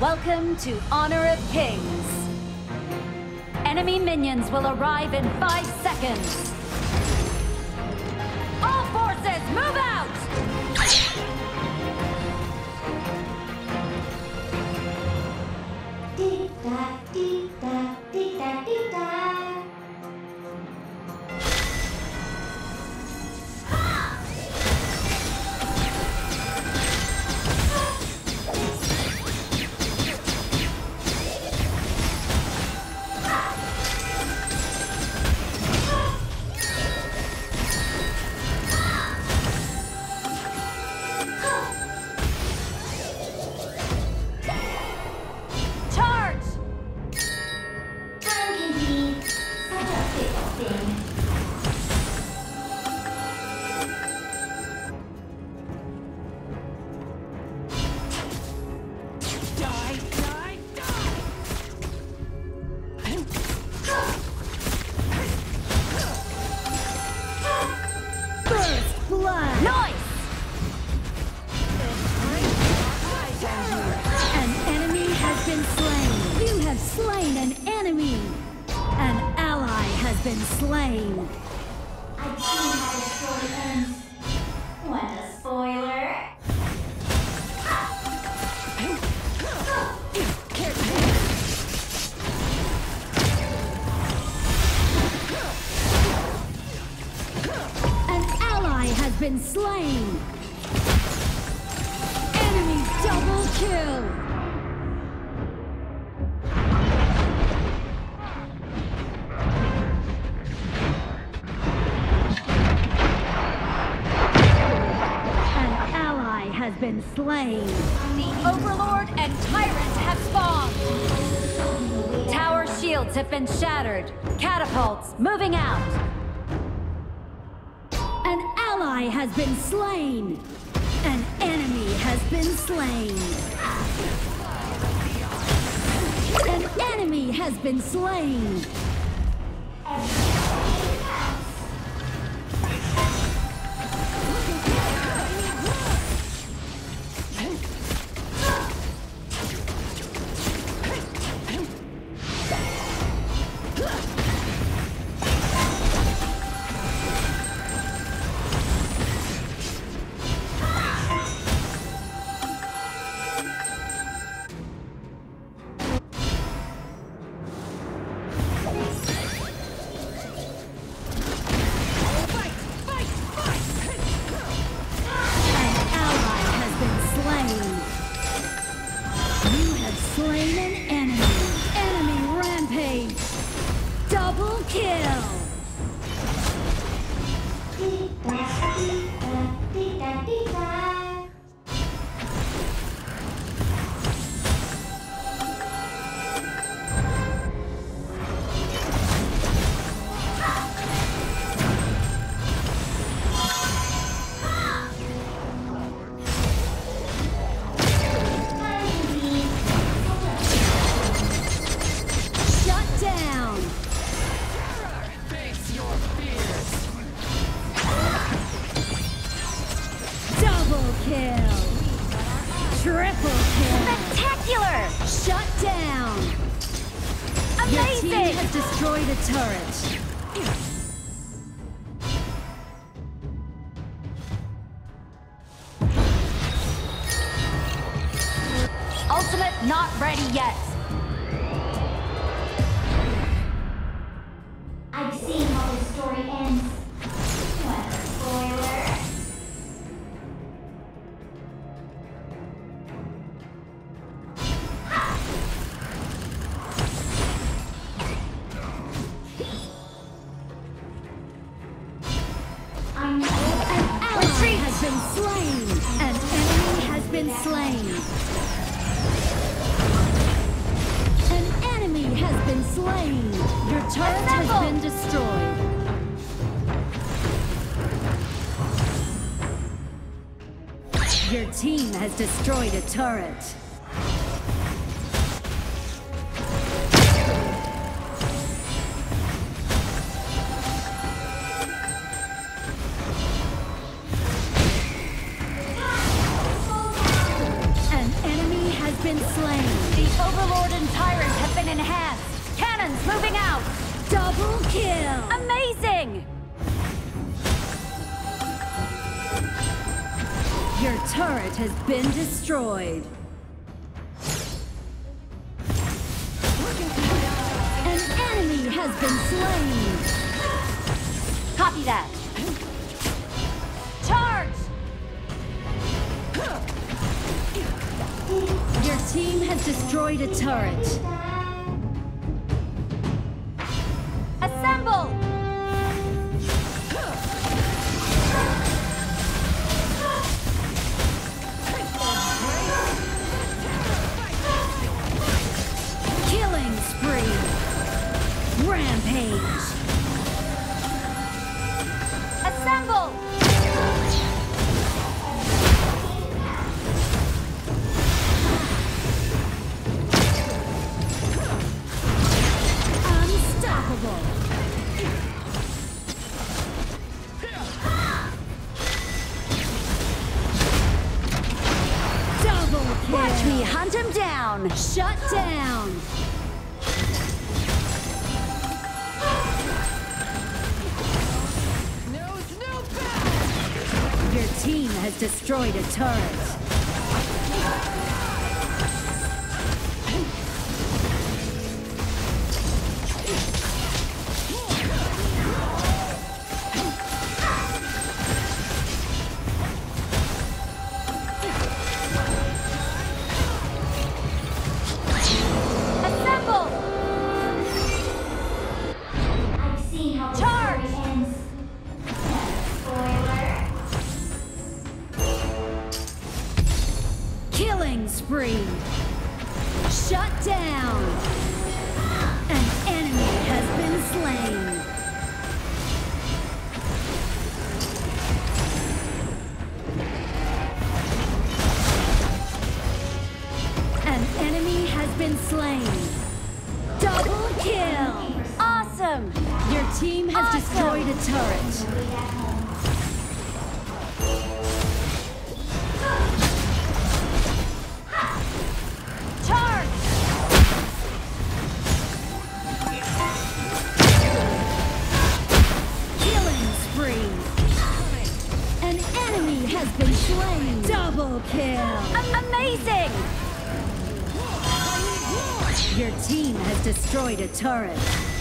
Welcome to Honor of Kings. Enemy minions will arrive in 5 seconds. All forces, move out! Dee-da, dee-da, dee-da, dee-da. Been slain. Enemy double kill. An ally has been slain. The Overlord and Tyrant have spawned. Tower shields have been shattered. Catapults moving out. Has been slain. An enemy has been slain. An enemy has been slain. Has destroyed a turret. An enemy has been slain. The overlord and tyrant have been enhanced. Cannons moving out. Double kill. Amazing. Your turret has been destroyed. An enemy has been slain. Copy that. Charge! Your team has destroyed a turret. Assemble! Killing spree. Rampage. Assemble! Watch me hunt him down! Shut down! Your team has destroyed a turret. Spree. Shut down. An enemy has been slain. An enemy has been slain. Double kill. Awesome. Your team has destroyed a turret. Double kill! Amazing! Your team has destroyed a turret.